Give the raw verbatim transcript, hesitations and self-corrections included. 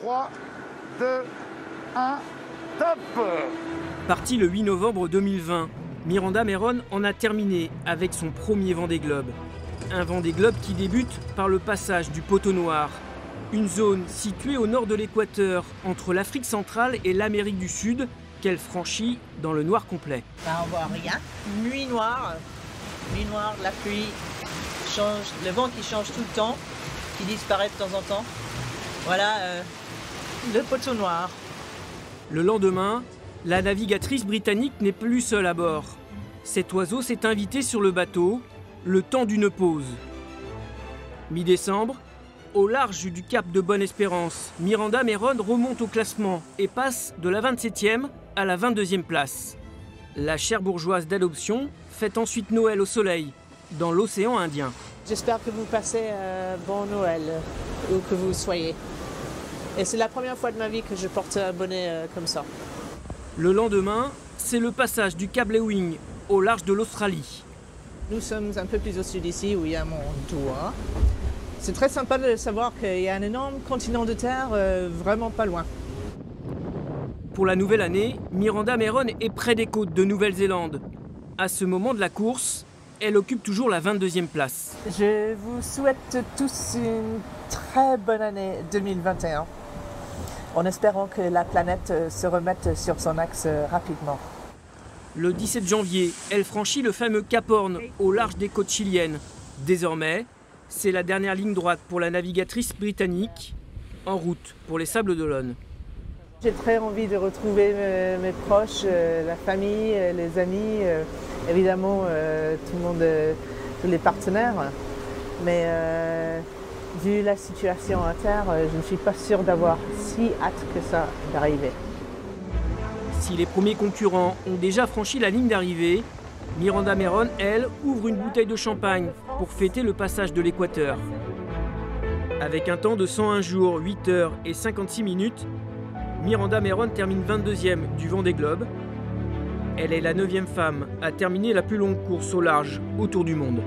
trois, deux, un, top! Partie le huit novembre deux mille vingt, Miranda Merron en a terminé avec son premier Vendée Globe. Un Vendée Globe qui débute par le passage du Poteau Noir, une zone située au nord de l'équateur, entre l'Afrique centrale et l'Amérique du Sud, qu'elle franchit dans le noir complet. Bah, on voit rien, nuit noire, nuit noire, la pluie change, le vent qui change tout le temps, qui disparaît de temps en temps. Voilà, euh, le Poteau Noir. Le lendemain, la navigatrice britannique n'est plus seule à bord. Cet oiseau s'est invité sur le bateau, le temps d'une pause. Mi-décembre, au large du Cap de Bonne-Espérance, Miranda Merron remonte au classement et passe de la vingt-septième à la vingt-deuxième place. La chère bourgeoise d'adoption fête ensuite Noël au soleil, dans l'océan Indien. J'espère que vous passez un bon Noël, où que vous soyez. Et c'est la première fois de ma vie que je porte un bonnet euh, comme ça. Le lendemain, c'est le passage du câble Ewing au large de l'Australie. Nous sommes un peu plus au sud ici où il y a Mondua. C'est très sympa de savoir qu'il y a un énorme continent de terre euh, vraiment pas loin. Pour la nouvelle année, Miranda Merron est près des côtes de Nouvelle-Zélande. À ce moment de la course, elle occupe toujours la vingt-deuxième place. Je vous souhaite tous une très bonne année deux mille vingt et un. En espérant que la planète se remette sur son axe rapidement. Le dix-sept janvier, elle franchit le fameux Cap Horn au large des côtes chiliennes. Désormais, c'est la dernière ligne droite pour la navigatrice britannique, en route pour les Sables d'Olonne. J'ai très envie de retrouver mes proches, la famille, les amis, évidemment tout le monde, tous les partenaires. Mais euh, vu la situation à terre, je ne suis pas sûre d'avoir si hâte que ça d'arriver. Si les premiers concurrents ont déjà franchi la ligne d'arrivée, Miranda Merron, elle, ouvre une bouteille de champagne pour fêter le passage de l'équateur. Avec un temps de cent un jours, huit heures et cinquante-six minutes, Miranda Merron termine vingt-deuxième du Vendée Globe. Elle est la neuvième femme à terminer la plus longue course au large autour du monde.